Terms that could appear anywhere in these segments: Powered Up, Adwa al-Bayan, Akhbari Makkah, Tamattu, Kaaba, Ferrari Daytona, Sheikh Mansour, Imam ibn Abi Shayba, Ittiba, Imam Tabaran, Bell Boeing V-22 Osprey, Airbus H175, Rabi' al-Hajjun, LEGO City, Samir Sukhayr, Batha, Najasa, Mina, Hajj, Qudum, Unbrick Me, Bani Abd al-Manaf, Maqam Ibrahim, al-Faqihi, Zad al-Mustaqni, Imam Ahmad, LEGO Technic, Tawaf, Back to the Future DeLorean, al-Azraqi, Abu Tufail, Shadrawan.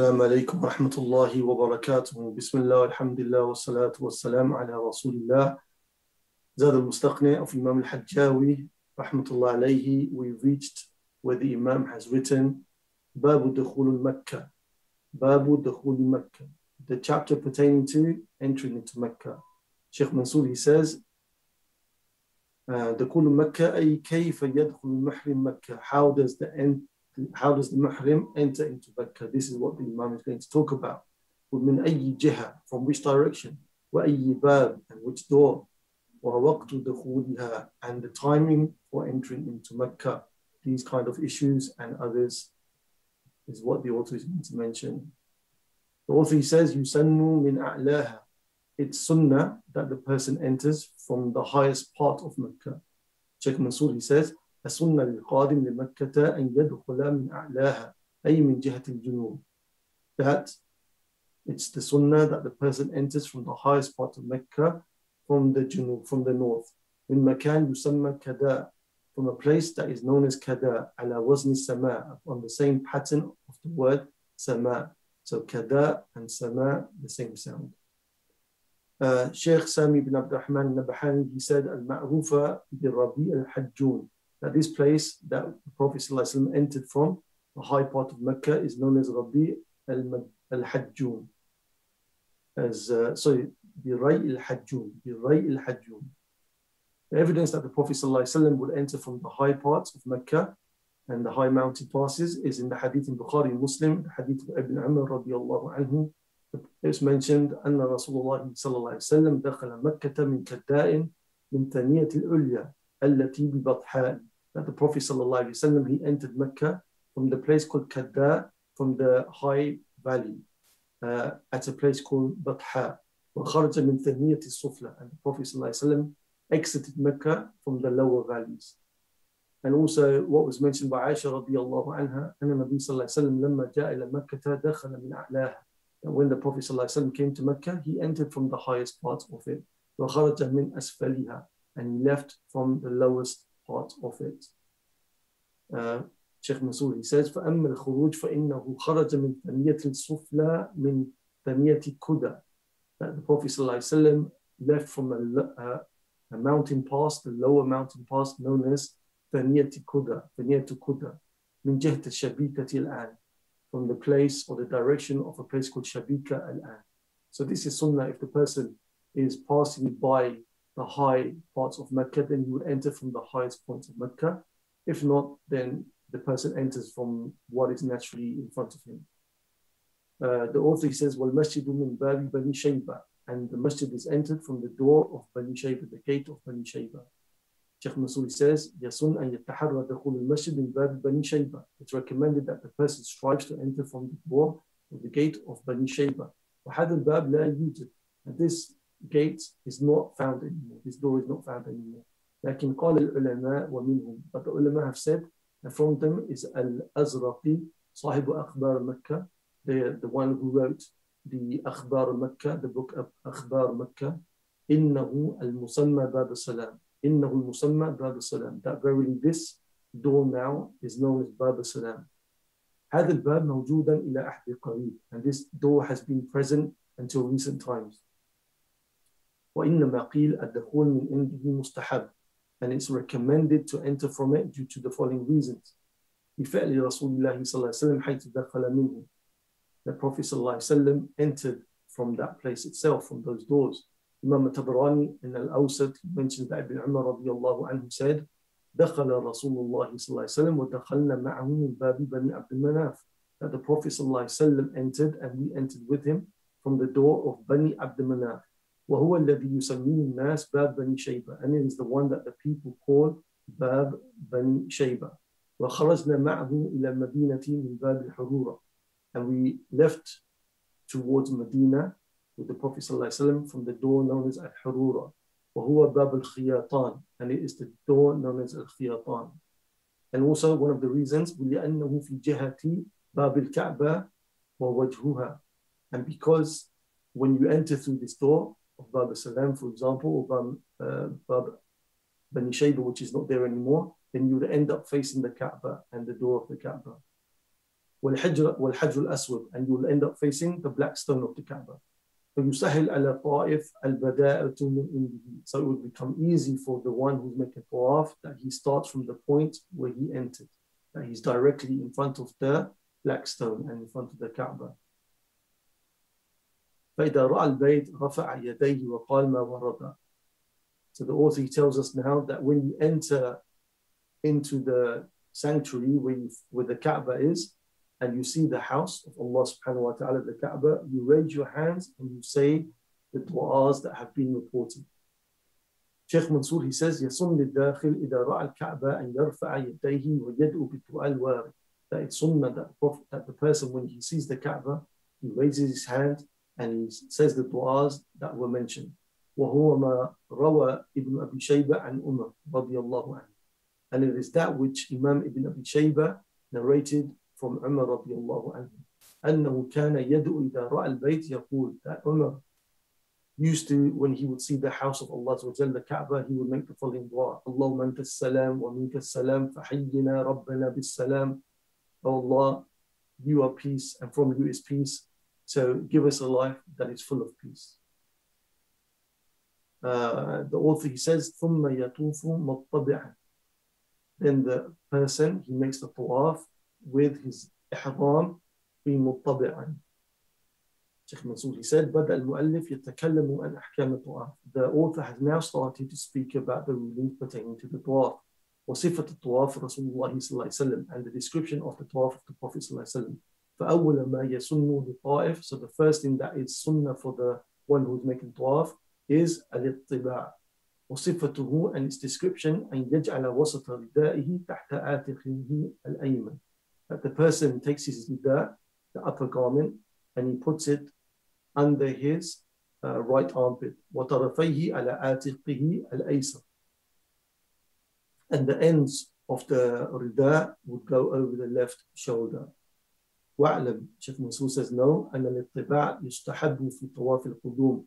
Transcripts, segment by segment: السلام عليكم ورحمة الله وبركاته بسم الله والحمد لله والصلاة والسلام على رسول الله زاد al-Mustaqneh of Imam al-Hajjawi rahmatullah alayhi. We reached where the Imam has written Babu Dukhul al-Makkah, Babu Dukhul al-Makkah, the chapter pertaining to entering into Makkah. Sheikh Mansouri says Dukhul al-Makkah ay kayfa yadkhul al-mahrim Makkah, how does the mahrim enter into Makkah? This is what the Imam is going to talk about. وَمِنْ أَيِّ جِهَةٍ, from which direction, وَأَيِّ بَابٍ, and which door, وَوَقْتُ دُخُولِهَا, and the timing for entering into Makkah. These kind of issues and others is what the author is going to mention. The author, he says, يُسَنُّ مِنْ أَعْلَاهَا, it's sunnah that the person enters from the highest part of Makkah. Sheikh Mansour, he says, السنة للقادم لمكة أن يدخل من أعلاها أي من جهة الجنوب. That it's the sunnah that the person enters from the highest part of Mecca, from the junub, from the north. من مكان يسمى كدا, from a place that is known as كدا على وزن السماء, on the same pattern of the word سماء. So كدا and سماء, the same sound. Sheikh Sami bin Abd al-Rahman al-Nabahani, he said المعروفة بالربيع الحجون, that this place that the Prophet ﷺ entered from, the high part of Mecca, is known as Rabi' al-Hajjun. Biray al-Hajjun, Biray al-Hajjun. The evidence that the Prophet ﷺ would enter from the high parts of Mecca and the high mountain passes is in the hadith in Bukhari Muslim, the hadith of Ibn Umar radiallahu anhu. It's mentioned, Anna Rasulullah ﷺ dakhala Makkata min kadda'in min taniyat al-ulya, that the Prophet ﷺ, he entered Mecca from the place called Kadda, from the high valley, at a place called Batha. And the Prophet ﷺ exited Mecca from the lower valleys. And also what was mentioned by Aisha radiallahu anha, that when the Prophet ﷺ came to Mecca, he entered from the highest part of it, and he left from the lowest part of it. Sheikh Mansouri says, فَأَمَّا الْخُرُوجِ فَإِنَّهُ خَرَجَ مِنْ ثَنِيَةِ السُّفْلَى مِنْ ثَنِيَةِ كُدَى, that the Prophet ﷺ left from a mountain pass, the lower mountain pass known as ثَنِيَةِ كُدَى, ثَنِيَةُ كُدَى, مِنْ جَهْتَ الشَّبِيكَةِ الْآنِ, from the place or the direction of a place called Shabika al-An. So this is sunnah. If the person is passing by the high parts of Mecca, then you would enter from the highest points of Mecca. If not, then the person enters from what is naturally in front of him. The author, he says, "Wal masjidu min babi Bani Shayba," and the masjid is entered from the door of Bani Shayba, the gate of Bani Shayba. Sheikh Mansouri says, "Yasun an yataharra dakhul al-masjid min babi Bani Shayba." It's recommended that the person strives to enter from the door of the gate of Bani Shayba. Wa hadha al-bab la yujad, and this gate is not found anymore. This door is not found anymore. لكن قال العلماء ومنهم, but the ulama have said, and from them is al-Azraqi, صاحب أخبار مكة, the one who wrote the أخبار مكة, the book of أخبار مكة. إنه المسمى باب السلام, إنه المسمى باب السلام, that verily this door now is known as باب السلام. هذا الباب موجودا إلى أحد قريب, and this door has been present until recent times. وإنما قيل الدخول من عنده مستحب, and it's recommended to enter from it due to the following reasons. بفعل رسول الله صلى الله عليه وسلم حيث دخل منه, the Prophet صلى الله عليه وسلم entered from that place itself, from those doors. Imam Tabaran in al-Awsat mentions that Ibn Umar radiallahu anhu said, دخل رسول الله صلى الله عليه وسلم ودخلنا معه من باب بني عبد المناف, that the Prophet صلى الله عليه وسلم entered and we entered with him from the door of Bani Abd al-Manaf. وهو الذي يسميه الناس باب بني شيبة, and it is the one that the people call باب بني شيبة. وخرجنا معه إلى مدينة من باب الحرورة, and we left towards Medina with the Prophet صلى الله عليه وسلم from the door known as الحرورة. وهو باب الخياطان, and it is the door known as الخياطان. And also one of the reasons, ولأنه في جهة باب الكعبة ووجهها, and because when you enter through this door of Bab al-Salam, for example, or Bab Bani Shayba, which is not there anymore, then you would end up facing the Kaaba and the door of the Kaaba. wal-hajr al-aswad, and you will end up facing the black stone of the Kaaba. So it would become easy for the one who's making tawaf that he starts from the point where he entered, that he's directly in front of the black stone and in front of the Kaaba. So the author tells us now that when you enter into the sanctuary where the Kaaba is, and you see the house of Allah subhanahu wa ta'ala, the Kaaba, you raise your hands and you say the du'as that have been reported. Sheikh Mansour, he says, that it's sunnah that the person, when he sees the Kaaba, he raises his hand and he says the du'as that were mentioned. وَهُوَ مَا رَوَى Ibn Abi Shayba عَنْ Umar radiyallahu anhu. And it is that which Imam ibn Abi Shayba narrated from Umar radiyallahu anhu. أَنَّهُ كَانَ يَدْعُ إِذَا رَأَى الْبَيْتِ يَقُولُ. That Umar used to, when he would see the house of Allah, the Kaaba, he would make the following dua. اللَّهُمَّ أَنْتَ السَّلَامُ وَمِنْكَ السَّلَامُ فَحَيِّنَا رَبَّنَا بِالسَّلَامِ. O Allah, you are peace and from you is peace. So give us a life that is full of peace. The author, he says, ثُمَّ يَطُوفُ مَطَّبِعًا. Then the person, he makes the tawaf with his ihram being muttabi'an. Sheikh Mansour, he said, بَدَأَ الْمُؤَلِّفُ يَتَكَلَّمُ عَنْ أَحْكَامِ الطَّوَافِ. The author has now started to speak about the rulings pertaining to the tawaf. وَصِفَةُ الطَّوَافِ رَسُولُ اللَّهِ صلى الله عليه وسلم, and the description of the tawaf of the Prophet صلى الله عليه وسلم. فَأَوَّلَ مَا يَسُنُّ لِطَائِفٍ. So the first thing that is sunnah for the one who is making tawaf is al-ittiba'. وصفته, and its description, and يجعل وسط ردائه تحت عاتقه الأيمن. That the person takes his rida, the upper garment, and he puts it under his right armpit. وطرفيه على عاتقه الأيسر. And the ends of the rida would go over the left shoulder. وعلم, Sheikh Mansour says, no, أن الاتباع يستحب في طواف القدوم.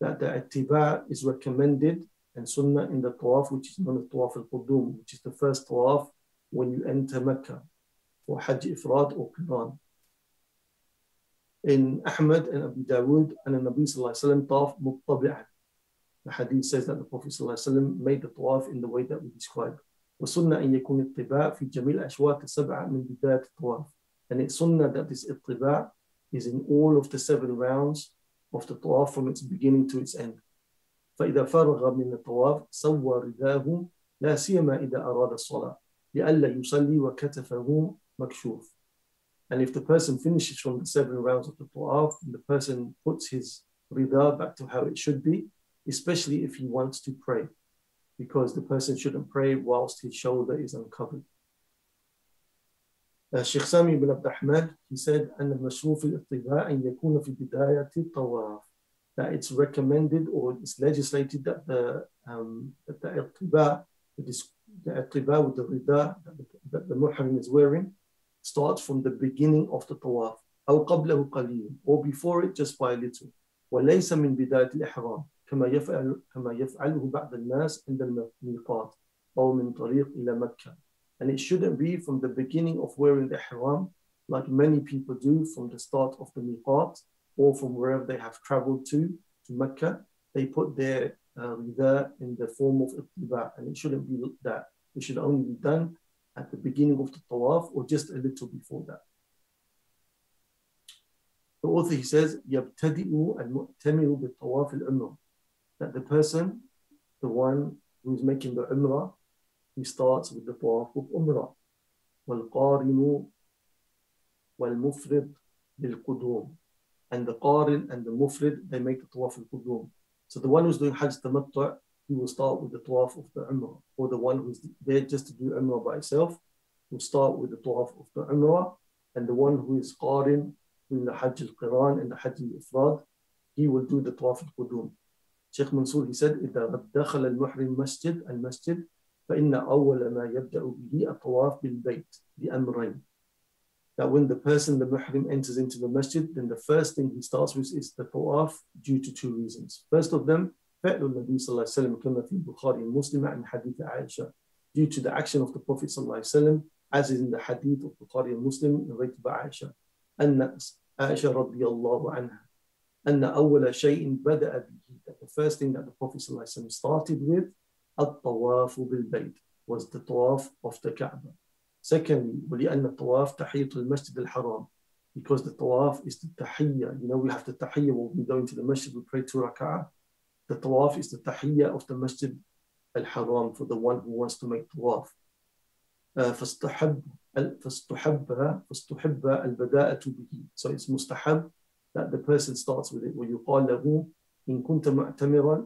That the ittiba is recommended and sunnah in the tawaf, which is known as tawaf al-qudum, which is the first tawaf when you enter Mecca, or Hajj Ifrad or Qiran. In Ahmad and Abu Dawud, and the Nabi sallallahu alayhi wa sallam tawaf muttabi'an. The hadith says that the Prophet sallallahu alayhi wa sallam made the tawaf in the way that we described. وَسُنَّةً أَنْ يَكُونَ الطِّبَاء فِي جَمِيلِ أَشْوَاطِ السَّبْعَ مِنْ بِدَايَةِ الطَّوَافِ. And it's sunnah that this ittiba is in all of the 7 rounds of the tawaf from its beginning to its end. فإذا فرغ من الطواف سوى رداه لا سيما إذا أراد الصلاة لئلا يصلي وكتفه مكشوف. And if the person finishes from the 7 rounds of the tawaf, the person puts his rida back to how it should be, especially if he wants to pray, because the person shouldn't pray whilst his shoulder is uncovered. Sheikh Sami bin Abd al-Rahman, he said, that it's recommended or it's legislated that the ittiba with the rida that the muhrim is wearing starts from the beginning of the tawaf, or before it just by a little. وَلَيْسَ مِنْ بِدَايَةِ الْإِحْرَامِ كَمَا يَفْعَلُهُ بَعْضُ النَّاسِ عِنْدَ الْمِيقَاتِ أَوْ مِنْ طَرِيقٍ إِلَى مَكَّةَ. And it shouldn't be from the beginning of wearing the ihram, like many people do from the start of the miqat or from wherever they have traveled to Mecca. They put their rida in the form of ittiba, and it shouldn't be that. It should only be done at the beginning of the tawaf or just a little before that. The author, he says, يَبْتَدِئُ الْمُؤْتَمِرُ بِالطَّوَافِ الْعُمْرَةِ. That the person, the one who's making the umrah, he starts with the tawaf of Umrah. وَالْقَارِنُ وَالْمُفْرِدْ بِالْقُدُومِ. And the qarin and the mufrid, they make the tawaf of Qudum. So the one who's doing Hajj Tamattu', he will start with the tawaf of the Umrah. Or the one who's there just to do Umrah by himself will start with the tawaf of the Umrah. And the one who is qarin, doing the Hajj al-Qiran and the Hajj al-Ifrad, he will do the tawaf of Qudum. Sheikh Mansour, he said, إِذَا دَخَلَ الْمُحْرِمُ مَسْجِدَ الْمَسْجِدِ فَإِنَّ أَوَّلَ مَا يَبْدَأُ بِهِ الطَّوَافُ بِالْبَيْتِ بِأَمْرَيْنِ. That when the person, the muhrim, enters into the masjid, then the first thing he starts with is the tawaf due to 2 reasons. First of them, فَعْلُ النَّبِيِّ صلى الله عليه وسلم كما في البخاري ومسلم عن حديث عائشة, due to the action of the Prophet صلى الله عليه وسلم as in the hadith of Bukhari and Muslim narrated by Aisha, Aisha radiallahu anha, that the first thing that the Prophet ﷺ started with was the tawaf of the Kaaba. Secondly, because the tawaf is the tahiyyah. You know, we have the tahiyyah when we go into the masjid, we pray 2 rak'ah. The tawaf is the tahiyyah of the Masjid al-Haram for the one who wants to make tawaf. So it's mustahab that the person starts with it.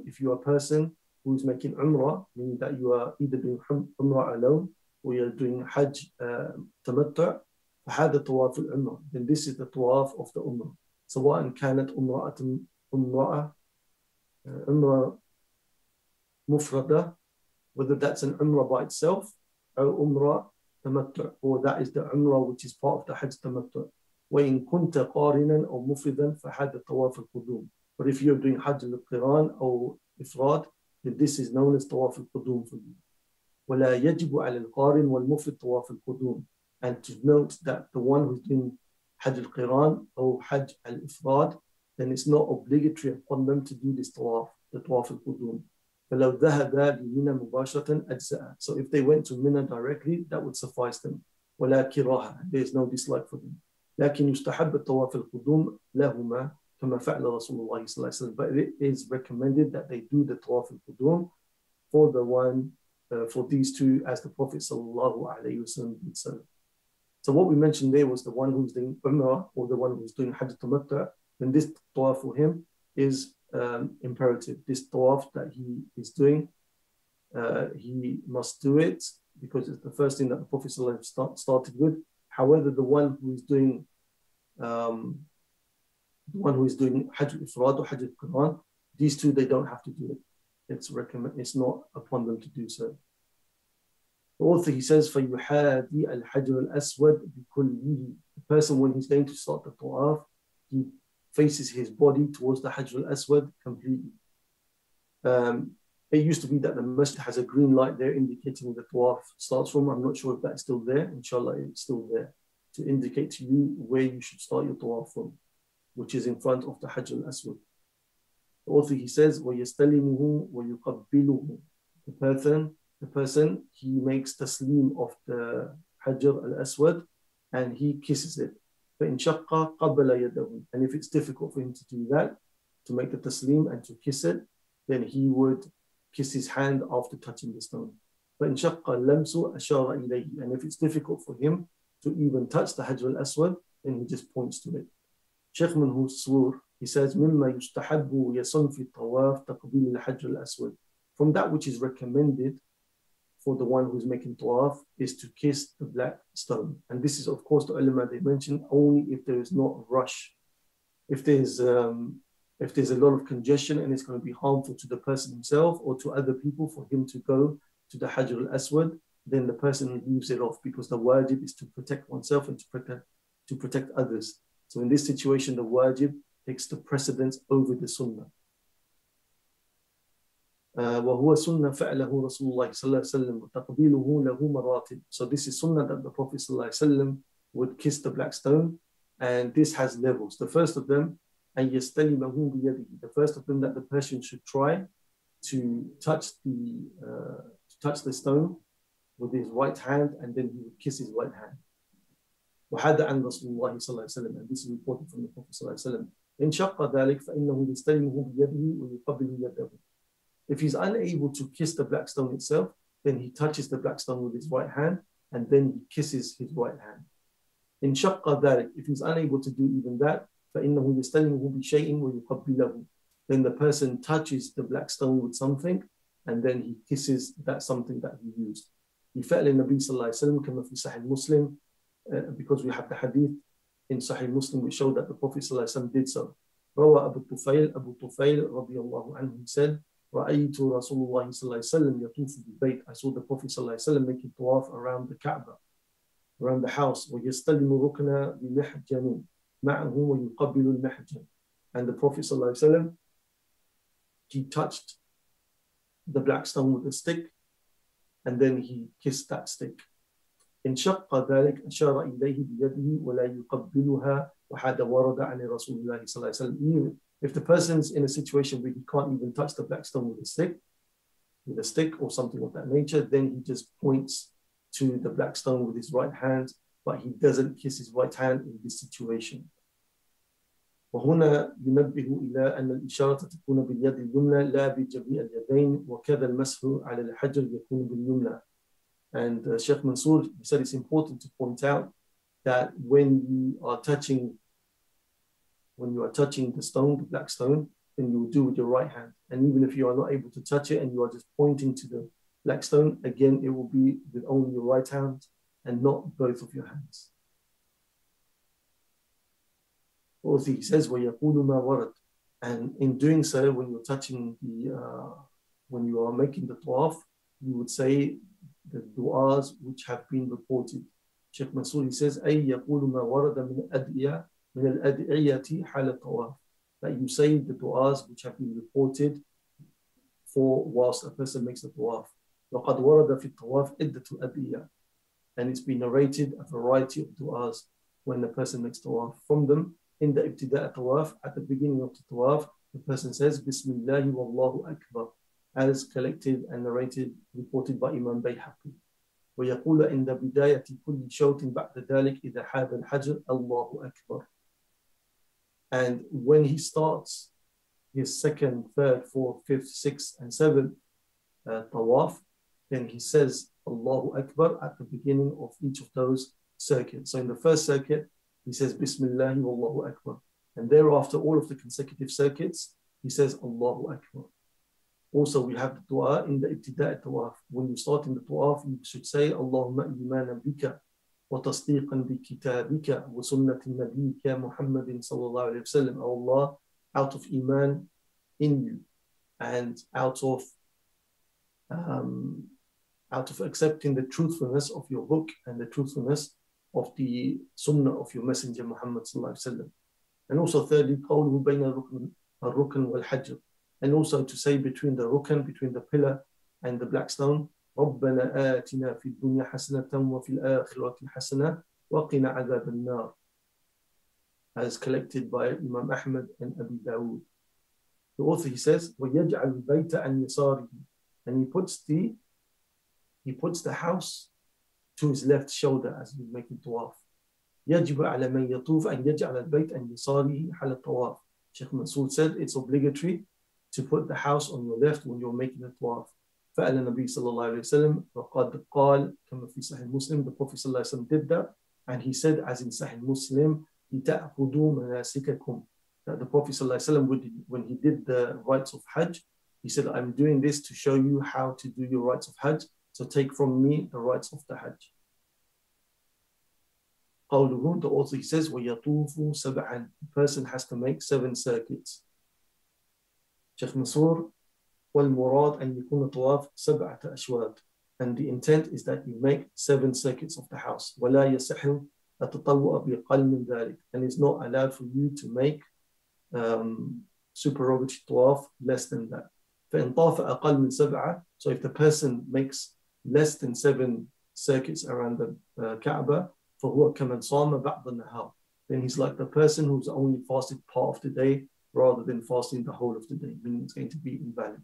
If you are a person who is making umrah, meaning that you are either doing umrah alone or you are doing hajj tamattu', then this is the tawaf of the umrah. So what kanat umrah mufrada, whether that's an umrah by itself or umrah tamattu', or that is the umrah which is part of the hajj tamattu'. وَإِن كُنْتَ قَارِنًا أَوْ مُفْرِدًا فَهَذَا طَوَافُ الْقُدُومِ. But if you're doing Hajj al-Qiran or Ifrad, then this is known as Tawaf al-Qudum for you. وَلَا يَجِبُ عَلَى الْقَارِنِ وَالْمُفْرِدِ Tawaf al-Qudum. And to note that the one who's doing Hajj al-Qiran or Hajj al-Ifrad, then it's not obligatory upon them to do this Tawaf, the Tawaf al-Qudum. فَلَوْ ذَهَبَا لِمِنَا مُبَاشَرَةً أَجْزَأَ. So if they went to Mina directly, that would suffice them. وَلَا كِرَاهَ. There is no dislike for them. لكن يستحب الطواف القدوم لهما كما فعل رسول الله صلى الله عليه وسلم. But it is recommended that they do the طواف القدوم for the one, for these two, as the Prophet صلى الله عليه وسلم did so. So what we mentioned there was the one who's doing Umrah or the one who's doing Hajj Tamattu'. Then this طواف for him is imperative. This طواف that he is doing, he must do it because it's the first thing that the Prophet صلى الله عليه وسلم started with. However, the one who is doing Hajj al-Ifrad or Hajj al-Quran, these two, they don't have to do it. It's not upon them to do so. The author, he says, فَيُحَادِي الْحَجْرَ الْأَسْوَدْ بِكُلِّهِ. The person, when he's going to start the Tawaf, he faces his body towards the Hajj al-Aswad completely. It used to be that the masjid has a green light there indicating where the tawaf starts from. I'm not sure if that's still there. Inshallah, it's still there to indicate to you where you should start your tawaf from, which is in front of the Hajj al-Aswad. The author, he says, وَيَسْتَلِمُهُ وَيُقَبِّلُهُ. The person, he makes taslim of the Hajj al-Aswad and he kisses it. فَإِنْ شَقَّ قَبَّلَ يَدَهُ. And if it's difficult for him to do that, to make the taslim and to kiss it, then he would kiss his hand after touching the stone. And if it's difficult for him to even touch the Hajj al-Aswad, then he just points to it. Sheikh Mansouri, he says, from that which is recommended for the one who's making tawaf is to kiss the black stone. And this is, of course, the ulama, they mention only if there is not a rush. If there's a lot of congestion and it's going to be harmful to the person himself or to other people for him to go to the Hajj al-Aswad, then the person leaves it off because the wajib is to protect oneself and to protect others. So in this situation, the wajib takes the precedence over the sunnah. So this is sunnah that the Prophet ﷺ would kiss the black stone, and this has levels. The first of them, and the first of them that the person should try to touch the stone with his right hand, and then he would kiss his right hand. And this is reported from the Prophet. If he's unable to kiss the black stone itself, then he touches the black stone with his right hand, and then he kisses his right hand. If he's unable to do even that, then the person touches the black stone with something, and then he kisses that something that he used. Because we have the hadith in Sahih Muslim, which showed that the Prophet ﷺ did so. Abu Tufail radiallahu anhu said, I saw the Prophet ﷺ making tawaf around the Kaaba, around the house. And the Prophet ﷺ, he touched the black stone with a stick, and then he kissed that stick. إن شق ذلك أشار إليه بيده ولا يقبلها وحد ورد عن رسول الله صلى الله عليه وسلم. If the person's in a situation where he can't even touch the black stone with a stick or something of that nature, then he just points to the black stone with his right hand, but he doesn't kiss his right hand in this situation. وهنا ينبه إلى أن الإشارة تكون باليد اليمنى لا بجميع اليدين وكذا المسح على الحجر يكون باليمنى. And Sheikh Mansour said it's important to point out that when you are touching the stone, the black stone, then you will do with your right hand. And even if you are not able to touch it and you are just pointing to the black stone, again, it will be with only your right hand and not both of your hands. Also, he says, وَيَقُولُ مَا وَرَدْ. And in doing so, when you're touching when you are making the tawaf, you would say the du'as which have been reported. Sheikh Mansouri says, أَيْ يَقُولُ مَا وَرَدَ مِنَ الْأَدْعِيَةِ حَالَ الطَّوَافِ. That you say the du'as which have been reported for whilst a person makes the tawaf. وَقَدْ وَرَدَ فِي الطَّوَافِ عِدَّةُ أَدْعِيَةٍ. And it's been narrated a variety of du'as when the person makes tawaf. From them, in the ibtida'a tawaf, at the beginning of the tawaf, the person says, Bismillahi wallahu akbar, as collected and narrated, reported by Imam Bayhaqi. وَيَقُولَ إِنَّ بِدَايَةِ كُلِّ شَوْتٍ بَعْدَ ذَلِكَ إِذَا حَادَ الْحَجْرَ اللَّهُ أَكْبَرُ. And when he starts his second, third, fourth, fifth, sixth, and seventh tawaf, then he says Allahu Akbar at the beginning of each of those circuits. So in the first circuit, he says Bismillahi Wallahu Akbar. And thereafter, all of the consecutive circuits, he says Allahu Akbar. Also, we have the dua in the ibtida'i tawaf. When you start in the tawaf, you should say Allahumma imanan bika wa tasdiqan bi kitabika wa sunnati nabiyika Muhammadin sallallahu alayhi wa sallam. O Allah, out of iman in you and out of accepting the truthfulness of your book and the truthfulness of the sunnah of your messenger Muhammad sallallahu alaihi wasallam. And also thirdly, qawluhu bayna al-rukn wal-hajr, and also to say between the pillar and the black stone, رَبَّنَا آتِنَا فِي الدُّنْيَا حَسَنَةً وَفِي الْآخِرَةِ حَسَنَةً وَقِنَا عَذَابَ النَّارِ, as collected by Imam Ahmad and Abu Dawud. The author, he says, وَيَجْعَلُ الْبَيْتَ عَنْ يَسَارِهِ, and he puts the house to his left shoulder as he's making tawaf. يَجْبَ عَلَى مَنْ يَطُوفَ أَنْ يَجْعَلَ الْبَيْتَ أَنْ يَسَارِهِ حَلَى الطَّوَافِ. Sheikh Mansour said it's obligatory to put the house on your left when you're making the tawaf. فَأَلَى النَّبِيِّ صلى الله عليه وسلم وَقَدْ قَالَ كَمَا فِي صَحِيحِ مُسْلِمٍ. The Prophet صلى الله عليه وسلم did that, and he said, as in Sahih Muslim, لِتَأْخُذُوا مَنَاسِكَكُمْ, that the Prophet صلى الله عليه وسلم would, when he did the rites of Hajj, he said, I'm doing this to show you how to do your rites of Hajj, so take from me the rites of the Hajj. قَوْلُهُ, the author, he says, وَيَطُوفُ سَبْعًا, the person has to make 7 circuits. Sheikh Mansour, وَالْمُرَادْ أَنْ يَكُونَ طَوَافُ سَبْعَةَ أَشْوَادٍ, and the intent is that you make 7 circuits of the house. وَلَا يَسَحُّ أَتَطَوَّأَ بِأَقَلٍ مِنْ ذَلِكَ, and it's not allowed for you to make supererogatory tawaf less than that. فَإِنْ طَافَ أَقَلٍ مِنْ سَبْعَةٍ, so if the person makes less than 7 circuits around the Kaaba, فَهُوَ كَمَنْ صَامَ بَعْضَ النَّهَارِ, then he's like the person who's only fasted part of the day rather than fasting the whole of the day, meaning it's going to be invalid.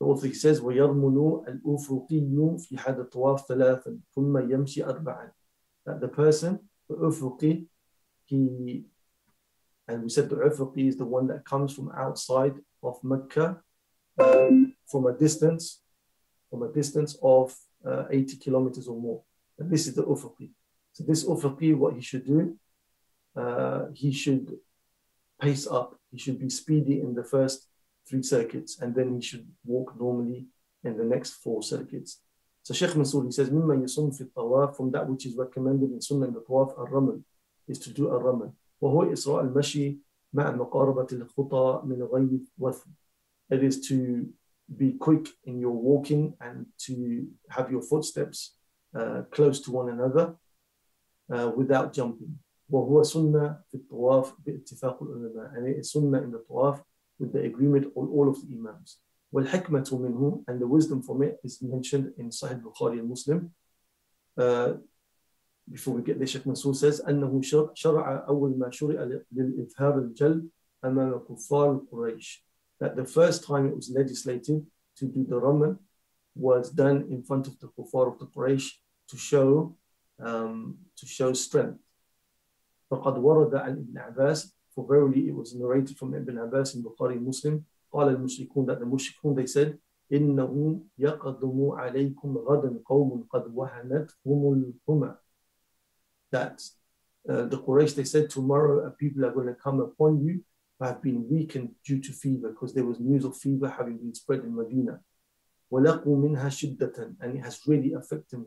The author, he says, وَيَرْمُنُوا الْأُفْرُقِيُّ فِي حَدَ الطَّوَافِ ثَلَاثًا ثُمَّ يَمْشِي أَرْبَعًا, that the person, the Ufruqi, he, and we said the Ufruqi is the one that comes from outside of Mecca, from a distance of 80 kilometers or more. And this is the Ufruqi. So this Ufruqi, what he should do, he should pace up. He should be speedy in the first 3 circuits, and then he should walk normally in the next 4 circuits. So Sheikh Mansouri says, مِمَّا يَصُمْ فِي الطَّوَافِ, from that which is recommended in Sunnah in the Tawaf, al-Ramal, is to do al-Ramal. وَهُوَ إِسْرَاءَ الْمَشِي مَعَ مَقَارَبَةِ الْخُطَى مِنْ غَيْرِ وَثْمٍ, it is to be quick in your walking and to have your footsteps close to one another without jumping. وَهُوَ سُنَّةَ فِي الطَّوَافِ بِاتِّفَاقِ الْعُلَمَاءِ, and it is Sunnah in the Tawaf with the agreement of all of the Imams. وَالْحِكْمَةُ مِنْهُ, and the wisdom from it is mentioned in Sahih Bukhari and Muslim. before we get there, Sheikh Mansour says, أنه شرع أول ما شرع للإظهار الجلد أمام كفار قريش. That the first time it was legislated to do the Ramal was done in front of the kuffar of the Quraysh to show strength. فَقَدْ وَرَدَ عَنْ Ibn Abbas, for verily it was narrated from Ibn Abbas in Bukhari Muslim, قال المشركون, that the mushrikun, they said, إِنَّهُمْ يَقَدُمُ عَلَيْكُمْ غَدًا قَوْمٌ قَدْ وَهَنَتْهُمُ الْهُمَى. That the Quraysh, they said, tomorrow a people are going to come upon you who have been weakened due to fever, because there was news of fever having been spread in Medina. وَلَقُوا مِنْهَا شِدَّةً, and it has really affected them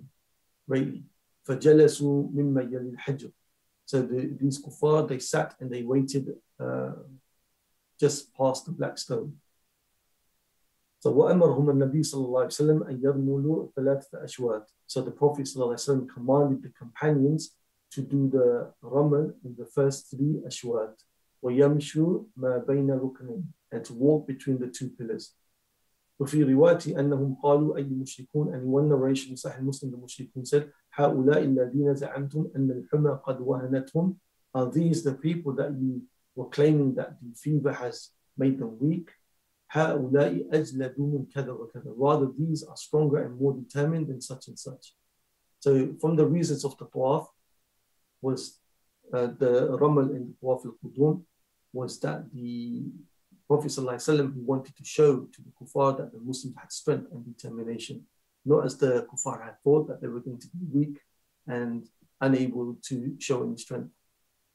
greatly. فَجَلَسُوا مِمَّا يَلِي الْحَجْرِ. So these kuffar, they sat and they waited just past the black stone. So وَأَمَرْهُمَ النَّبِي صلى الله عليه وسلم أَنْ يَرْمُلُوا ثَلَاثَةَ أَشْوَاتٍ. So the Prophet صلى الله عليه وسلم commanded the companions to do the ramal in the first three ashwat, وَيَمْشُوا مَا بَيْنَ رُكْنَيْنِ, and to walk between the two pillars. وفي رواية أنهم قالوا أي مشركون, and one narration in Sahih Muslim, the mushrikun said, هؤلاء الذين زعمتم أن الحمى قد وهنتهم, are these the people that you were claiming that the fever has made them weak? هؤلاء أجلد من كذا وكذا, rather these are stronger and more determined than such and such. So from the reasons of the tawaf was the ramal in the tawaf al-qudum was that the Prophet ﷺ, he wanted to show to the kuffar that the Muslims had strength and determination, not as the kuffar had thought that they were going to be weak and unable to show any strength.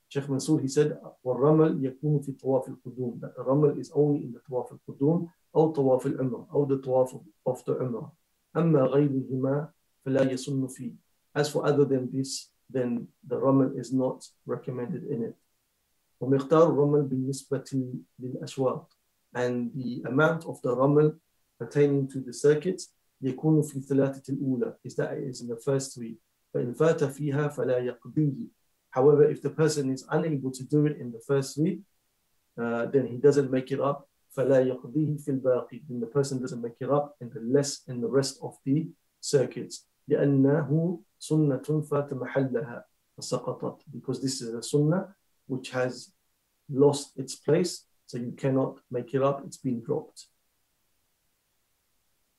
Sheikh Mansour, he said, وَالرَّمَلْ يَكُونُ فِي طَوَافِ الْقُدُومِ, that the ramal is only in the tawaf al-qudum, أو طواف العمرة, or the tawaf of the umrah. أَمَّا غَيْرِهِمَا فَلَا يَسُنُّ فِيهِ. As for other than this, then the ramal is not recommended in it. ومقدار الرمل بالنسبة للأشواط, and the amount of the ramal pertaining to the circuits يكون في الثلاثة الأولى, is that it is in the first three. فإن فات فيها فلا يقضيه. However, if the person is unable to do it in the first three, then he doesn't make it up. فلا يقضيه في الباقي. Then the person doesn't make it up in the rest of the circuits. لأنه سنة فات محلها فسقطت, because this is a sunnah which has lost its place, so you cannot make it up, it's been dropped.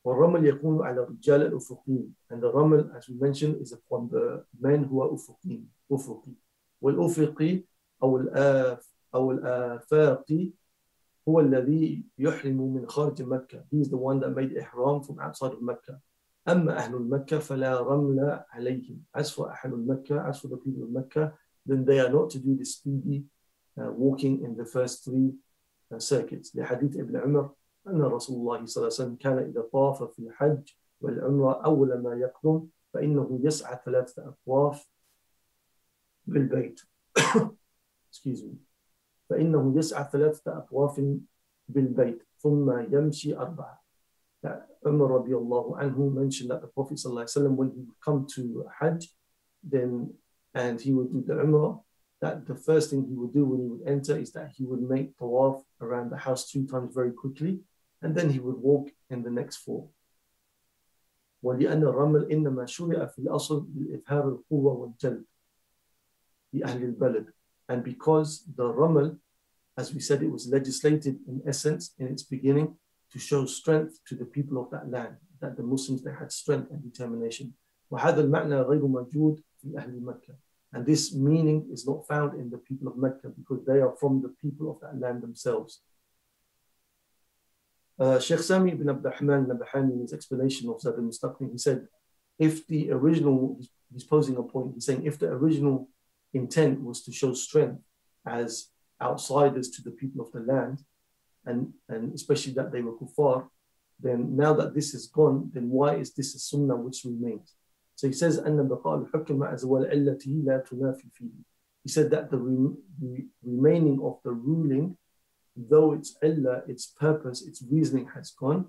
وَالرَّمَلْ يَكُونُ عَلَى رِجَالِ الْأُفُقِينَ, and the ramal, as we mentioned, is upon the men who are ufuqin, ufuqi. وَالْأُفِقِ أو الآفاقِ هو الذي يحرم من خارج مكة. He is the one that made ihram from outside of Mecca. أما أهل المكة فلا رمل عليهم. As for أهل المكة, as for the people of Mecca, then they are not to do the speedy walking in the first three circuits. The hadith Ibn Umar, أن رسول الله صلى الله عليه وسلم كان إذا طاف في الحج والعمرة أول ما يقدم فإنه يسعى ثلاثة أطواف بالبيت. Excuse me. فإنه يسعى ثلاثة أطواف بالبيت ثم يمشي أربعة. Umar رضي الله عنه mentioned that the Prophet صلى الله عليه وسلم, when he would come to Hajj, then and he would do the Umrah, that the first thing he would do when he would enter is that he would make tawaf around the house 3 times very quickly, and then he would walk in the next 4. وَلِأَنَّ الرَّمَلْ إِنَّمَا شُرِعَ فِي الْأَصْلِ بِالْإِظْهَارِ الْقُوَّةِ وَالْجَلْدِ لِأَهْلِ الْبَلَدِ. And because the ramal, as we said, it was legislated in essence, in its beginning, to show strength to the people of that land, that the Muslims, they had strength and determination. وَهَذَا الْمَعْنَى غَيْرُ مَوْجُودٍ فِي أَهْلِ مَكَّةِ. And this meaning is not found in the people of Mecca, because they are from the people of that land themselves. Sheikh Sami bin Abd al-Rahman al-Nabahani, in his explanation of Zad al-Mustaqneh, he said, if the original, he's posing a point, he's saying, if the original intent was to show strength as outsiders to the people of the land, and especially that they were kuffar, then now that this is gone, then why is this a sunnah which remains? So he says, he said that the remaining of the ruling, though its illah, its purpose, its reasoning has gone,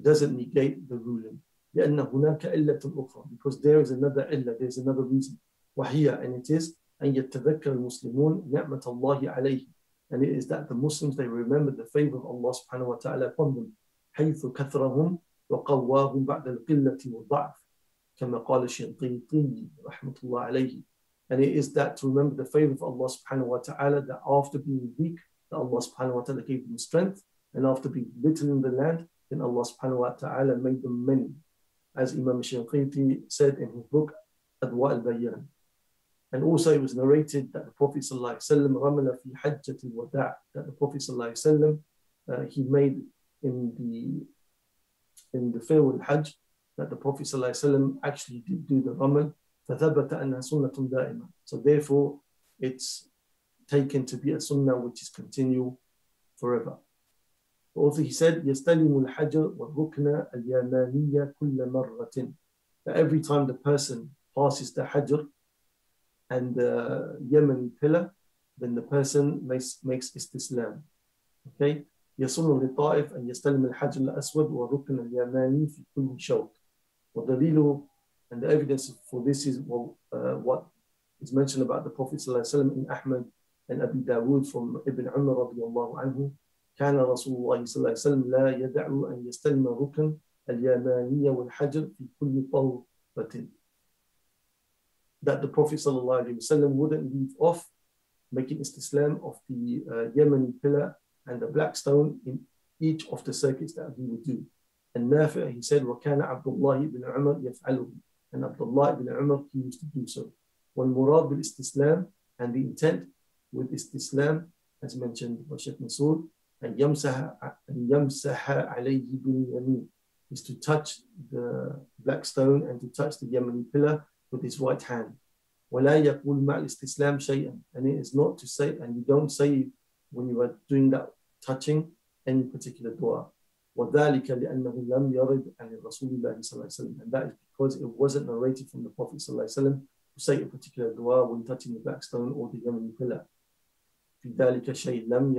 doesn't negate the ruling. Because there is another illah, there is another reason. And it is, and it is that the Muslims, they remember the favor of Allah subhanahu wa ta'ala upon them. كما قال الشنقيطي رحمة الله عليه. And it is that to remember the favor of Allah subhanahu wa ta'ala, that after being weak, that Allah subhanahu wa ta'ala gave them strength, and after being little in the land, then Allah subhanahu wa ta'ala made them many. As Imam Shinqiti said in his book, Adwa al-Bayan. And also it was narrated that the Prophet sallallahu alaihi wasallam ramala fi hajjatil wada', that the Prophet sallallahu alaihi wasallam he made in the field of Hajj, that the Prophet sallallahu alaihi wasallam actually did do the ramal. فَثَبَتَ أَنَّهَا سُنَّةٌ دَائِمَةٌ. So therefore, it's taken to be a sunnah which is continual forever. Also, he said, يَسْتَلِمُ الْحَجَرُ وَالرُّكْنَ الْيَمَانِيَّ كُلَّ مَرَّةٍ. That every time the person passes the Hajr and the Yemeni pillar, then the person makes istislam. Okay? يَصُنُّ لِطَائِفْ أَنْ يَسْتَلِمُ الْحَجَرُ الْأَسْوَدُ وَالرُّكْنَ الْيَمَانِيَّ فِي كُلِّ شَوْطٍ. وَدَلِيلُ. And the evidence for this is what is mentioned about the Prophet ﷺ in Ahmad and Abu Dawud from Ibn Umar radiallahu anhu. كان رسول الله صلى الله عليه وسلم لا يدع أن يستلم ركن اليمانية والحجر في كل طوفة. That the Prophet ﷺ wouldn't leave off making istislam of the Yemeni pillar and the black stone in each of the circuits that he would do. And Nafi', he said, وَكَانَ عَبْدُ اللَّهِ ibn Umar يَفْعَلُهُ. And Abdullah ibn Umar, he used to do so. وَالْمُرَادْ بِالْإِسْتِسْلَامِ, and the intent with Istislam, as mentioned by Sheikh Mansour, and يَمْسَحَ عَلَيْهِ بِالْيَمِينِ, is to touch the black stone and to touch the Yemeni pillar with his right hand. وَلَا يَقُولْ مَعْ الْإِسْتِسْلَامِ شَيْئًا, and it is not to say, and you don't say when you are doing that touching any particular dua. وذلك لأنه لم يرد عن الرسول الله صلى الله عليه وسلم, and that is because it wasn't narrated from the Prophet صلى الله عليه وسلم to say a particular dua when touching the black stone or the Yemeni pillar. في ذلك شيء لم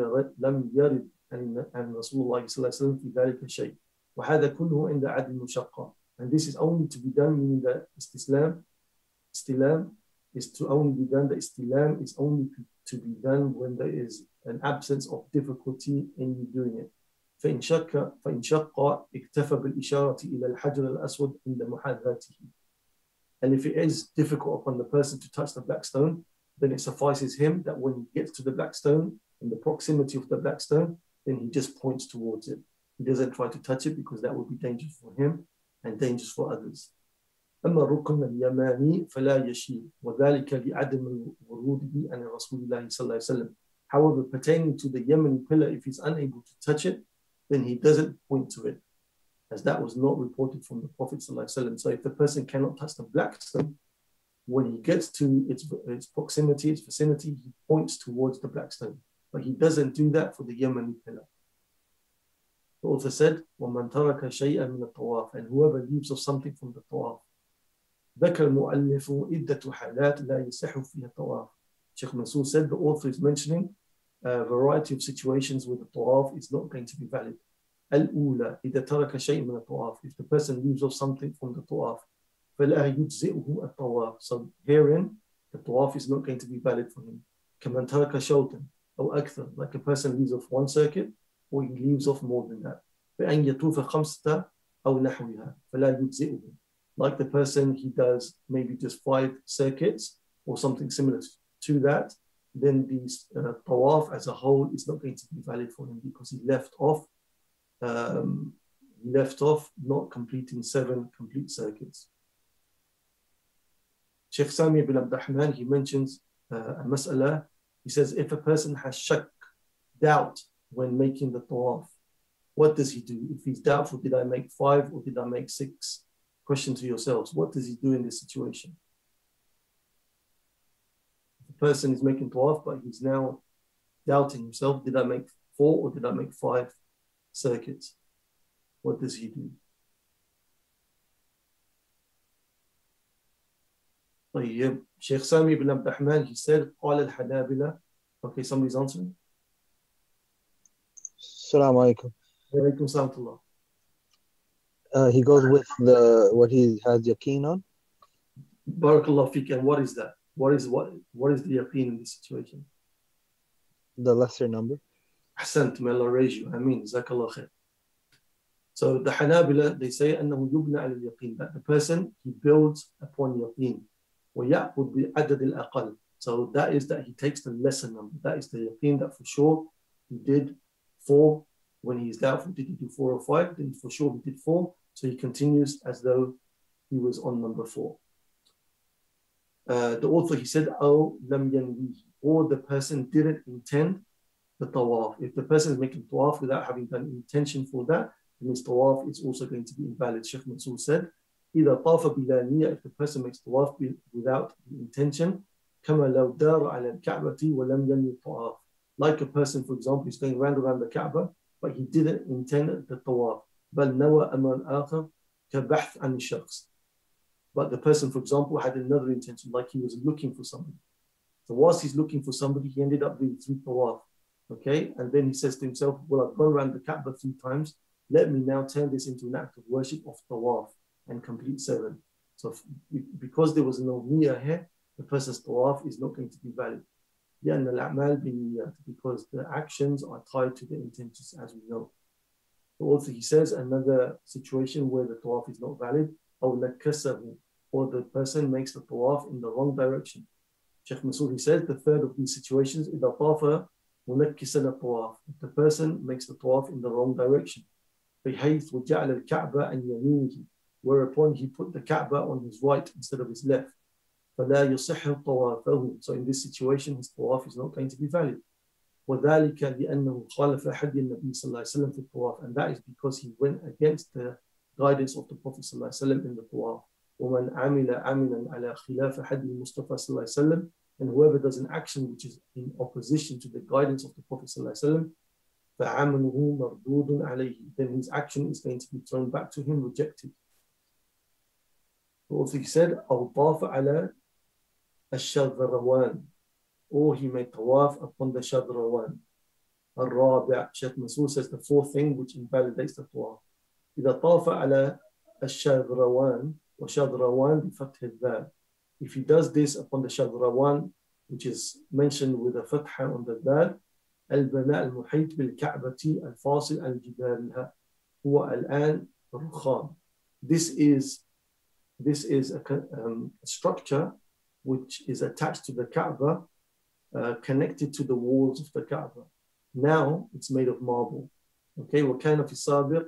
يرد عن رسول الله صلى الله عليه وسلم في ذلك شيء وهذا كله عند عدم المشقة, and this is only to be done in the istilam is to only be done, the istilam is only to be done when there is an absence of difficulty in doing it. فإن شق اكتفى بالإشارة إلى الحجر الأسود عند محاذاته. And if it is difficult upon the person to touch the black stone, then it suffices him that when he gets to the black stone, in the proximity of the black stone, then he just points towards it. He doesn't try to touch it because that would be dangerous for him and dangerous for others. أما الركن اليماني فلا يشير وذلك لعدم وروده عن رسول الله صلى الله عليه وسلم. However, pertaining to the Yemeni pillar, if he's unable to touch it, then he doesn't point to it, as that was not reported from the Prophet ﷺ. So if the person cannot touch the black stone, when he gets to its proximity, its vicinity, he points towards the black stone. But he doesn't do that for the Yemeni pillar. The author said, وَمَنْ تَرَكَ شَيْئًا مِنَ الطَّوَافِ, and whoever leaves off something from the tawaf. ذَكَ الْمُؤَلِّفُ إِدَّةُ حَالَاتٍ لَا يَسِحُ فِيهَا الطَّوَافِ. Sheikh Mansour said the author is mentioning a variety of situations where the tawaf is not going to be valid. Al-Ula, إِذَا تَرَكَ شَيْءٍ مِنَ الطَّوَافِ, if the person leaves off something from the tawaf. فَلَا يُجْزِئُهُ الطَّوَافِ, so herein, the tawaf is not going to be valid for him. كَمَنْ تَرَكَ شَوْطًا أَوْ أَكْثَرًا, like a person leaves off one circuit, or he leaves off more than that. فَأَنْ يَطُوفَ خَمْسَةً أَوْ نَحْوِهَا فَلَا يُجْزِئُهُ, like the person, he does maybe just 5 circuits, or something similar to that, then the tawaf as a whole is not going to be valid for him because he left off not completing 7 complete circuits. Sheikh Sami bin Abd al-Rahman, he mentions a mas'ala. He says, if a person has shak, doubt, when making the tawaf, what does he do? If he's doubtful, did I make 5 or did I make 6? Question to yourselves, what does he do in this situation? Person is making tawaf, but he's now doubting himself. Did I make 4 or did I make 5 circuits? What does he do? Sheikh Sami bin Abd al-Rahman, he said, "Qala al-Hanabila." Okay, somebody's answering. Assalamu alaikum. Alaikum salam. He goes with what he has yaqeen on. Barakallahu feek. And what is that? What is the yaqeen in this situation? The lesser number. Ahsant, may Allah raise you. I mean, Zakallah khair. So the Hanabila, they say, أَنَّهُ يُبْنَى عَلَى الْيَقِينَ, that the person, he builds upon yaqeen. وَيَعْبُدْ بِعَدَدِ الْأَقَلِ, so that is that he takes the lesser number. That is the yaqeen that for sure he did 4. When he is doubtful, did he do 4 or 5? Then for sure he did 4. So he continues as though he was on number 4. The author, he said, أَوْ لَمْ يَنْوِيهِ, or the person didn't intend the tawaf. If the person is making tawaf without having done intention for that, then his tawaf is also going to be invalid. Sheikh Mansour said, إِذَا طَافَ بِلَا نِيَّةٍ, if the person makes tawaf without the intention, كَمَا لَوْ دَارَ عَلَى الْكَعْبَةِ وَلَمْ يَنْوِي الطَّوَافِ, like a person, for example, who's going round the Kaaba, but he didn't intend the tawaf. بَلْ نَوَى أَمَانْ آخَرْ كَبَحْثْ عَنِ الشَّخْصِ, but the person, for example, had another intention, like he was looking for somebody. So whilst he's looking for somebody, he ended up doing 3 tawaf. Okay, and then he says to himself, well, I've gone around the Kaaba 3 times. Let me now turn this into an act of worship of tawaf and complete 7. So because there was no niyyah here, the person's tawaf is not going to be valid. Because the actions are tied to the intentions, as we know. But also he says another situation where the tawaf is not valid, or the person makes the tawaf in the wrong direction. Sheikh Mansouri says the third of these situations is the person makes the tawaf in the wrong direction, whereupon he put the Kaaba on his right instead of his left. So in this situation, his tawaf is not going to be valid. And that is because he went against the guidance of the Prophet ﷺ in the tawaf. And whoever does an action which is in opposition to the guidance of the Prophet ﷺ, then his action is going to be thrown back to him, rejected. Also he said, or he made tawaf upon the shadrawan. Al-Rabi', Sheikh Mansour says the fourth thing which invalidates the tawaf. إِذَا طَافَ عَلَى الشَّذْرَوَانِ وَشَذْرَوَانِ بِفَتْحِ الذَّالِ, if he does this upon the shadrawan, which is mentioned with a fatha on the dhal, الْبَنَاءَ الْمُحِيطِ بِالْكَعْبَةِ الْفَاصِلِ الْجِدَارِهَا هُوَ الْآنِ رُخَانِ, this is a structure which is attached to the Kaaba, connected to the walls of the Kaaba. Now it's made of marble. Okay, وَكَانَ فِي السَّابِقِ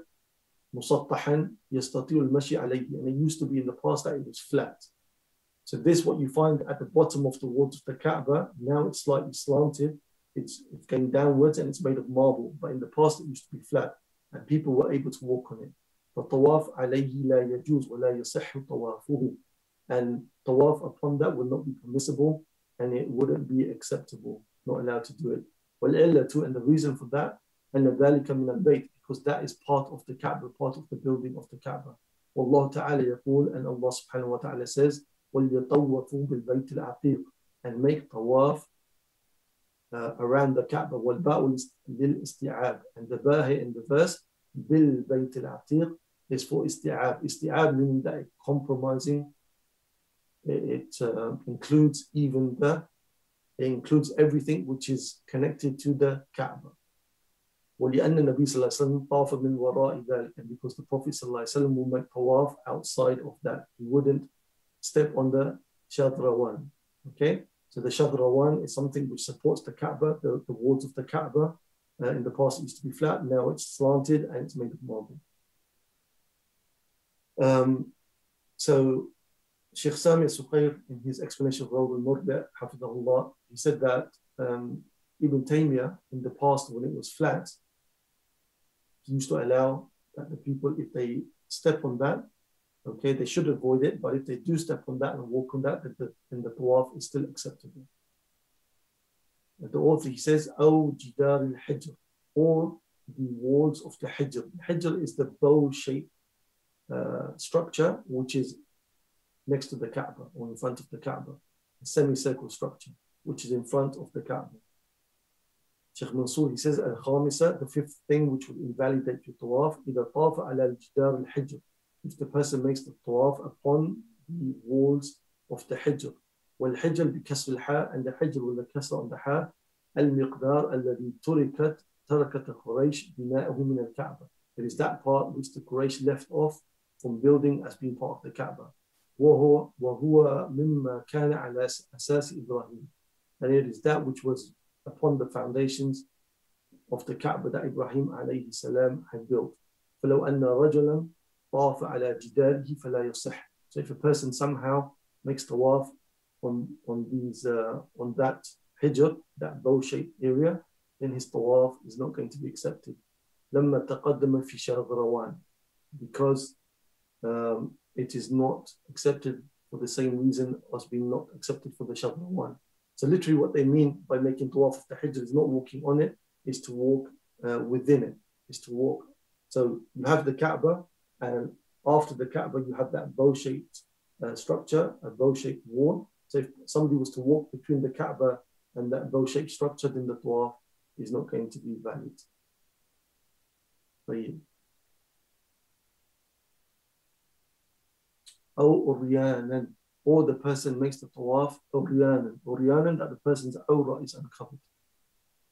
مُسَطَّحًا يَسْتَطِيعُ الْمَشِي عَلَيْهِ, and it used to be in the past that it was flat. So this, what you find at the bottom of the walls of the Kaaba, now it's slightly slanted, it's going downwards and it's made of marble, but in the past it used to be flat and people were able to walk on it. فَالطَّوَافْ عَلَيْهِ لَا يَجُوزُ وَلَا يَصِحُّ طَوَافُهُ, and tawaf upon that would not be permissible and it wouldn't be acceptable, not allowed to do it. And the reason for that, because that is part of the Kaaba, part of the building of the Kaaba. Allah Ta'ala yaqul, and Allah Subhanahu wa Ta'ala says, and make tawaf around the Kaaba. And the ba here in the verse, bil bayt al-atiq, is for isti'ab. Isti'ab meaning that it's compromising. It includes even it includes everything which is connected to the Kaaba. And because the Prophet ﷺ will make tawaf outside of that, he wouldn't step on the shadrawan. Okay, so the shadrawan is something which supports the Kaaba, the walls of the Kaaba. In the past it used to be flat, now it's slanted and it's made of marble. So Sheikh Samir Sukhayr, in his explanation of Rawl al-Murbiq, hafidahullah, he said that Ibn Taymiyyah, in the past when it was flat, he used to allow that the people, if they step on that, okay, they should avoid it, but if they do step on that and walk on that, then the tawaf is still acceptable. And the author, he says, أَوْ جِدَارِ الْحِجْرِ, or the walls of the Hijr. The Hijr is the bow-shaped structure, which is next to the Kaaba or in front of the Kaaba, a semicircle structure which is in front of the Kaaba. Sheikh Mansour, he says, al-khamisa, the fifth thing which will invalidate your tawaf, إِذَا طَافَ عَلَى الْجِدَارِ الْحِجْرِ, if the person makes the tawaf upon the walls of the Hijr. وَالْحِجْرِ بِكَسْرِ الْحَا, and the Hijr with the kasra on the ha, al-miqdar الَّذِي تَرَكَتْ خُرَيْشِ بِنَاءَهُ مِنَ الْكَعْبَةِ, It is that part which the Quraysh left off from building as being part of the Kaaba. وَهُوَ مِمَّا كَانَ عَلَى أَسَاسِ إِبْرَاهِيمَ. And it is that which was upon the foundations of the Kaaba that Ibrahim alayhi salam had built. فَلَوْ أَنَّ رَجُلًا طَافَ عَلَى جِدَارِهِ فَلَا يَصِحُ. So if a person somehow makes tawaf on that hijab, that bow-shaped area, then his tawaf is not going to be accepted. لَمَّا تَقَدَّمَ فِي شَهْرِ رَوَانٍ. Because it is not accepted for the same reason as being not accepted for the Shahr Rawan. So literally what they mean by making tawaf of the Hijr is not walking on it, is to walk within it, is to walk. So you have the Kaaba, and after the Kaaba you have that bow-shaped structure, a bow-shaped wall. So if somebody was to walk between the Kaaba and that bow-shaped structure, then the tawaf is not going to be valid for you. Or the person makes the tawaf uriyanan, that the person's awrah is uncovered.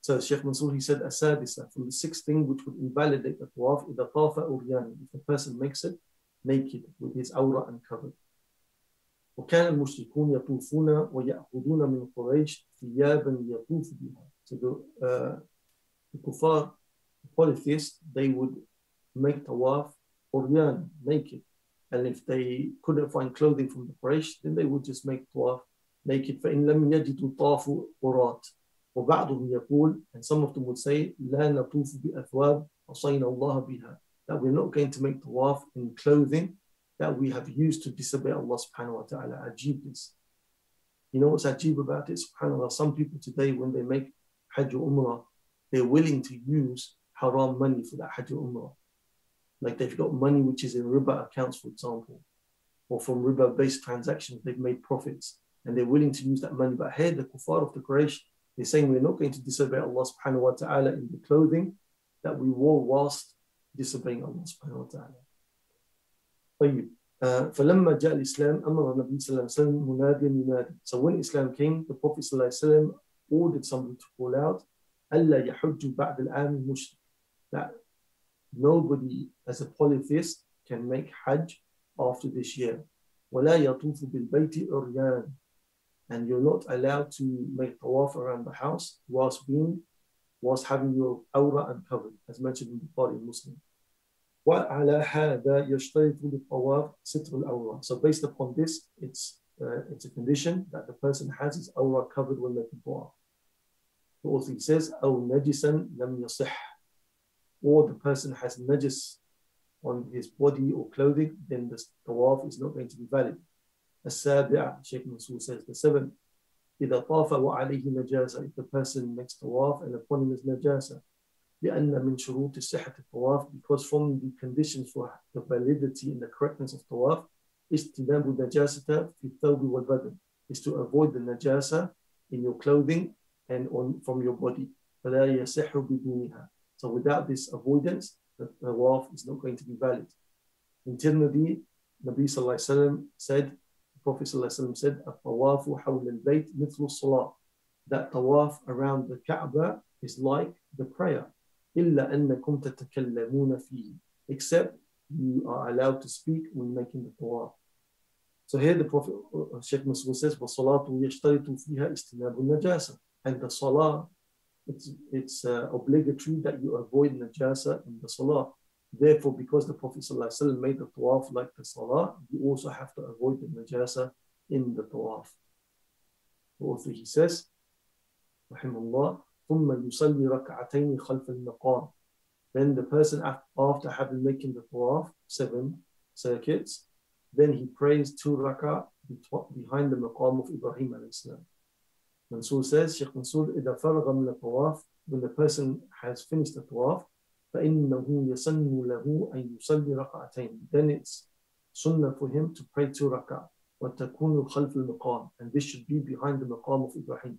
So Sheikh Mansouri said, Asadisa, from the sixth thing which would invalidate the tawaf, إِذَا طَافَ uriyanan, if the person makes it naked with his awrah uncovered. وَكَانَ الْمُشْرِكُونَ يَطُوفُونَ وَيَأْخُذُونَ مِنْ قُرَيْشٍ ثِيَابًا يَطُوفُ بِهَا. So the kuffar, the polytheists, they would make tawaf uriyanan, naked. And if they couldn't find clothing from the Quraysh, then they would just make tawaf naked. فَإِنْ لَمْ يَجِدُوا طَافُ قُرَاطٍ. وَبَعْضُهُمْ يَقُولُ, and some of them would say, لَا نَطُوفُ بِأَثْوَابٍ عَصَيْنَا اللَّهَ بِهَا, that we're not going to make tawaf in clothing that we have used to disobey Allah subhanahu wa ta'ala. Ajib this. You know what's ajib about it? SubhanAllah, some people today when they make Hajj or Umrah, they're willing to use haram money for that Hajj or Umrah. Like they've got money which is in riba accounts, for example, or from riba-based transactions, they've made profits, and they're willing to use that money. But here, the kuffar of the Quraysh, they're saying we're not going to disobey Allah subhanahu wa ta'ala in the clothing that we wore whilst disobeying Allah subhanahu wa ta'ala. فَلَمَّا جَاءَ الْإِسْلَامُ أَمَرَ النَّبِيُّ صَلَّى اللَّهُ عَلَيْهِ وَسَلَّمَ مُنَادِيًا يُنَادِي. So when Islam came, the Prophet sallallahu alayhi wa sallam ordered somebody to call out, أَلَّا يَحُجُّ بَعْدَ الْعَامِ مُشْرِكٌ, that nobody as a polytheist can make Hajj after this year. وَلَا يَطُوفُ بِالْبَيْتِ عُرْيَانٍ, and you're not allowed to make tawaf around the house whilst having your awrah uncovered, as mentioned in Bukhari and Muslim. وَعَلَى هَذَا يَشْتَرِطُ لِلطَّوَافِ سِتْرُ الْأَوْرَةِ. So based upon this, it's a condition that the person has his awrah covered when they can tawaf. The author says, أَوْ نَجِسًا لَمْ يَصِحْ, or the person has najis on his body or clothing, then the tawaf is not going to be valid. As-sabi'ah, Sheikh Mansour says, the seventh, إِذَا طَافَ وَعَلَيْهِ نَجَاسَ, if the person makes tawaf and upon him is najasa. لِأَنَّ مِنْ شُرُوطِ الصِّحَّةِ الطَّوَافِ, because from the conditions for the validity and the correctness of tawaf, اجْتِنَابُ النَّجَاسَةَ فِي الثَّوْبِ وَالْبَدَنِ, is to avoid the najasa in your clothing and from your body. فَلَا يَصِحُّ بِدُونِهَا. So without this avoidance, the tawaf is not going to be valid. Until Nabi sallallahu alayhi wa sallam said, the Prophet sallallahu alayhi wa sallam said, "At-tawafu hawla al-bayt mithlu salah," that tawaf around the Kaaba is like the prayer. "Illa annakum tatakallamuna fihi," except you are allowed to speak when making the tawaf. So here the Prophet, Sheikh Mansour says, "Wa-salatu yashtaritu fiha istinabu najasa," and the salah, it's obligatory that you avoid najasa in the salah. Therefore, because the Prophet ﷺ made the tawaf like the salah, you also have to avoid the najasa in the tawaf. Also, he says, rahimahullah, ثُمَّ يُصَلِّ رَكْعَتَيْنِ خَلْفَ الْمَقَامِ. Then the person, after having making the tawaf, 7 circuits, then he prays 2 rak'ah behind the maqam of Ibrahim a.s. Mansour says, Sheikh Mansour, إِذَا فَرَغَ مِنَ الطَّوَافِ, when the person has finished the tawaf, فَإِنَّهُ يَسَنُّ لَهُ أَن يُصَلِّ رَكْعَتَيْنِ, then it's sunnah for him to pray 2 rak'ah. وَتَكُونُ خَلْفُ الْمَقَامِ, and this should be behind the maqam of Ibrahim.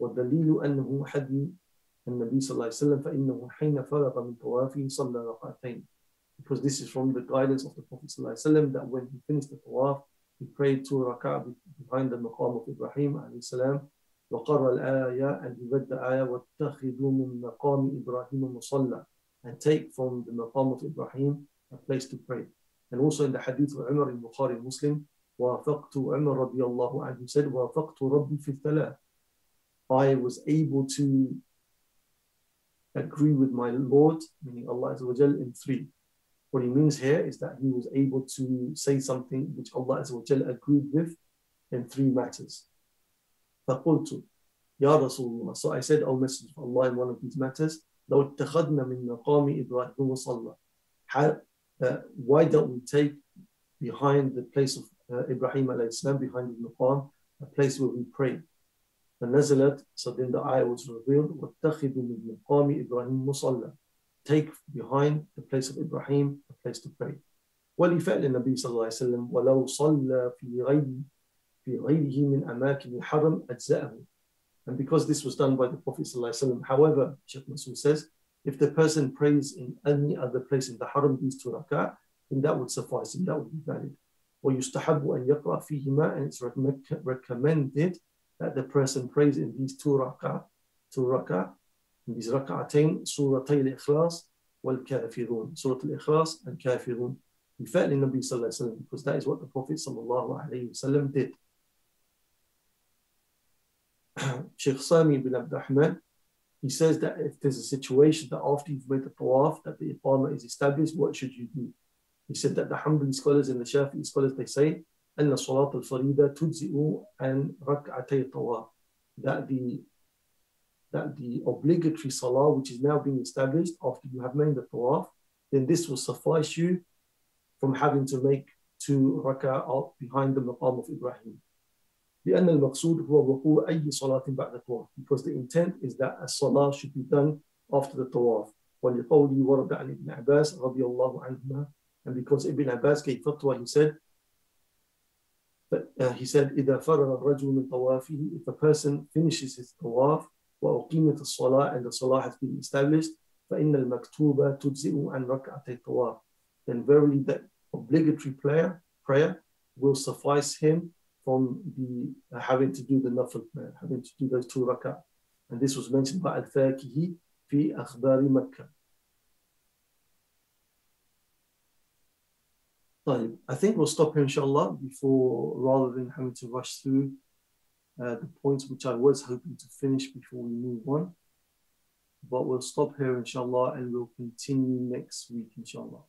وَالدَّلِيلُ أَنَّهُ حَدِّي النَّبِي صلى الله عليه وسلم فَإِنَّهُ حَيْنَ فَرَغَ مِنْ طَوَافِهِ صَلَّى رَكْعَتَيْنِ, because this is from the guidance of the Prophet صلى الله عليه وسلم, that when he finished the tawaf, he prayed 2 rak'ah behind the maqam of Ibrahim alayhi salam. وَقَرَّ الْآيَةَ, and he read the ayah, وَاتَّخِذُوا مِنْ مَقَامِ إِبْرَاهِيمَ مُصَلَّى, and take from the Maqam of Ibrahim a place to pray. And also in the hadith of Umar in Bukhari Muslim, وَافَقْتُ عُمَرْ رَضِيَ اللَّهُ عَنْهُ said, وَافَقْتُ رَبِّي فِي الثَّلَاثِ. I was able to agree with my Lord, meaning Allah Azza wa Jal, in three. What he means here is that he was able to say something which Allah Azza wa Jal agreed with in three matters. فَقُلْتُ يَا رَسُولُ اللَّهِ. So I said, O Messenger of Allah, in one of these matters, لَوْ اتَّخَذْنَا مِنْ مَقَامِ إِبْرَاهِيمَ وَصَلَّى. Why don't we take behind the place of Ibrahim alayhi salam, behind the Maqam, a place where we pray? And nazalat, so then the ayah was revealed, وَاتَّخِذُ مِنْ مَقَامِ إِبْرَاهِيمَ وَصَلَّى. Take behind the place of Ibrahim a place to pray. وَلِفَعْلِ النَّبِي صلى الله عليه وسلم وَلَوْ صَلَّى فِي غَيْرِهِ مِنْ أَمَاكِنِ الْحَرَمِ أَجْزَأَهُ. And because this was done by the Prophet ﷺ, however, Sheikh Mansour says, if the person prays in any other place in the haram, these two rak'ah, then that would suffice and that would be valid. وَيُسْتَحَبُّ أَنْ يَقْرَأَ فِيهِمَا. And it's recommended that the person prays in these two rak'ah, in these rak'atain, Suratay al-Ikhlas wal-Kafirun, Surah al-Ikhlas and Kafirun, بفعل النبي صلى الله عليه وسلم, because that is what the Prophet ﷺ did. Sheikh Sami bin Abd al-Rahman, he says that if there's a situation that after you've made the tawaf, that the iqama is established, what should you do? He said that the Hanbali scholars and the Shafi'i scholars, they say, أن صلاة الفريدة تجزئ عن ركعتي الطواف, that the obligatory salah which is now being established after you have made the tawaf, then this will suffice you from having to make two raka'ah behind the maqam of Ibrahim. لأن المقصود هو وقوع أي صلاة بعد الطواف, because the intent is that a salah should be done after the tawaf. ولقوله ورد عن ابن عباس رضي الله عنهما, and because Ibn Abbas gave fatwa, he said, إذا فرغ الرجل من طوافه, if a person finishes his tawaf, وأقيمت الصلاة, and the salah has been established, فإن المكتوبة تجزئ عن ركعتي الطواف, then verily that obligatory prayer will suffice him from the having to do the nafl prayer, having to do those two rak'ah. And this was mentioned by al-Faqihi fi Akhbari Makkah. I think we'll stop here, inshallah, rather than having to rush through the points which I was hoping to finish before we move on. But we'll stop here, inshallah, and we'll continue next week, inshallah.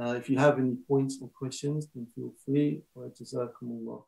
If you have any points or questions, then feel free. Jazakumullah.